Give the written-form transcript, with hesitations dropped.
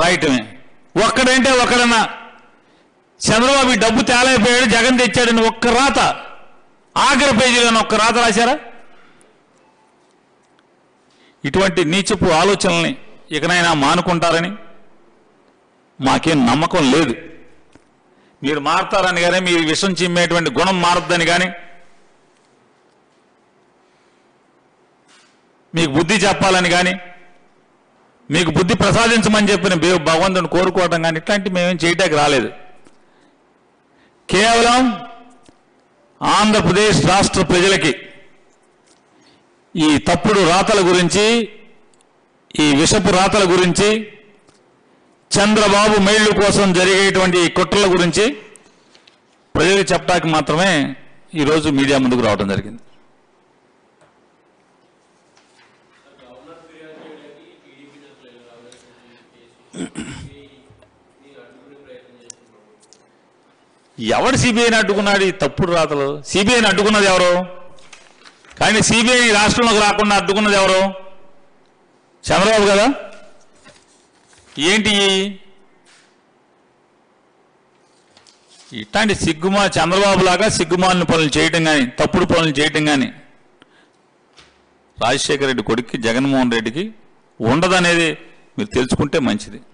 రైటమే ఒక్కడంటే ఒక్కడన చంద్రబాబు డబ్బు తేలైపోయాడు జగన్ తెచ్చాడని ఒక్క రాత ఆఖరి పేజీలోన ఒక్క రాత రాశారా? ఇటువంటి నీచపు ఆలోచనల్ని ఇకనైనా మానుకుంటారని మాకేం నమ్మకం లేదు. మీరు మారతారని కానీ మీరు విషం చిమ్మేటువంటి గుణం మారద్దని కానీ మీకు బుద్ధి చెప్పాలని కానీ మీకు బుద్ధి ప్రసాదించమని చెప్పిన భగవంతుని కోరుకోవడం కానీ ఇట్లాంటి మేమేం చేయటానికి రాలేదు. కేవలం ఆంధ్రప్రదేశ్ రాష్ట్ర ప్రజలకి ఈ తప్పుడు రాతల గురించి ఈ విషపు రాతల గురించి చంద్రబాబు మేళ్లు కోసం జరిగేటువంటి కుట్రల గురించి ప్రజలకు చెప్పడానికి మాత్రమే ఈరోజు మీడియా ముందుకు రావడం జరిగింది. ఎవరు సిబిఐని అడ్డుకున్నాడు? ఈ తప్పుడు రాతలు సిబిఐని అడ్డుకున్నది ఎవరు? కానీ సిబిఐ రాష్ట్రంలోకి రాకుండా అడ్డుకున్నది ఎవరు? చంద్రబాబు కదా. ఏంటి ఇట్లాంటి చంద్రబాబు లాగా సిగ్గుమాలిన పనులు చేయటం కానీ తప్పుడు పనులు చేయటం కానీ రాజశేఖర రెడ్డి కొడుక్కి జగన్మోహన్ రెడ్డికి ఉండదనేది మీరు తెలుసుకుంటే మంచిది.